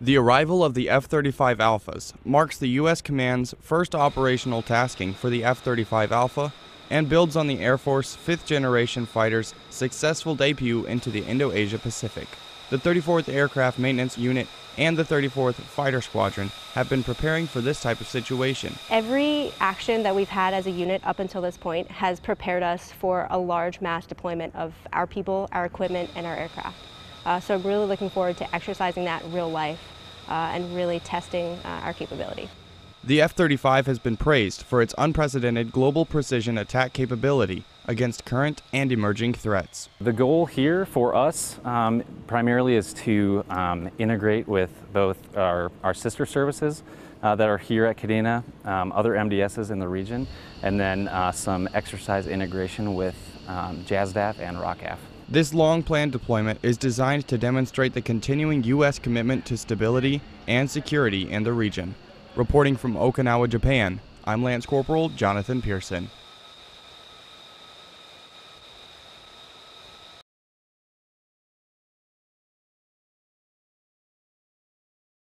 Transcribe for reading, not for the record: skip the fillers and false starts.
The arrival of the F-35 Alphas marks the U.S. Command's first operational tasking for the F-35 Alpha and builds on the Air Force 5th Generation Fighter's successful debut into the Indo-Asia Pacific. The 34th Aircraft Maintenance Unit and the 34th Fighter Squadron have been preparing for this type of situation. Every action that we've had as a unit up until this point has prepared us for a large mass deployment of our people, our equipment, and our aircraft. So I'm really looking forward to exercising that in real life and really testing our capability. The F-35 has been praised for its unprecedented global precision attack capability against current and emerging threats. The goal here for us primarily is to integrate with both our sister services that are here at Kadena, other MDSs in the region, and then some exercise integration with JASDF and ROCAF. This long-planned deployment is designed to demonstrate the continuing U.S. commitment to stability and security in the region. Reporting from Okinawa, Japan, I'm Lance Corporal Jonathan Pearson.